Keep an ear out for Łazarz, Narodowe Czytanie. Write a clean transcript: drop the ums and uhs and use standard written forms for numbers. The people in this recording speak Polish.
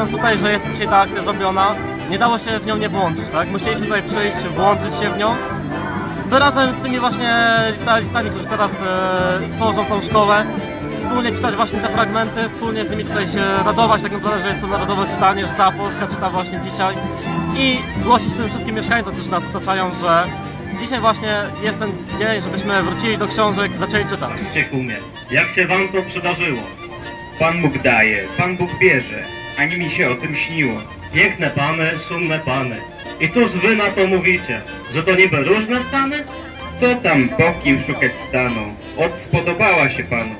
widząc tutaj, że jest dzisiaj ta akcja zrobiona, nie dało się w nią nie włączyć, tak? Musieliśmy tutaj przyjść, włączyć się w nią, by razem z tymi właśnie licealistami, którzy teraz tworzą tą szkołę, wspólnie czytać właśnie te fragmenty, wspólnie z nimi tutaj się radować, tak naprawdę, że jest to narodowe czytanie, że cała Polska czyta właśnie dzisiaj i głosić tym wszystkim mieszkańcom, którzy nas otaczają, że dzisiaj właśnie jest ten dzień, żebyśmy wrócili do książek, zaczęli czytać. Ciekunie, jak się wam to przydarzyło? Pan Bóg daje, Pan Bóg bierze, ani mi się o tym śniło. Piękne pany, szumne pany. I cóż wy na to mówicie? Że to niby różne stany? Co tam bokiem szukać staną? Odspodobała się panu.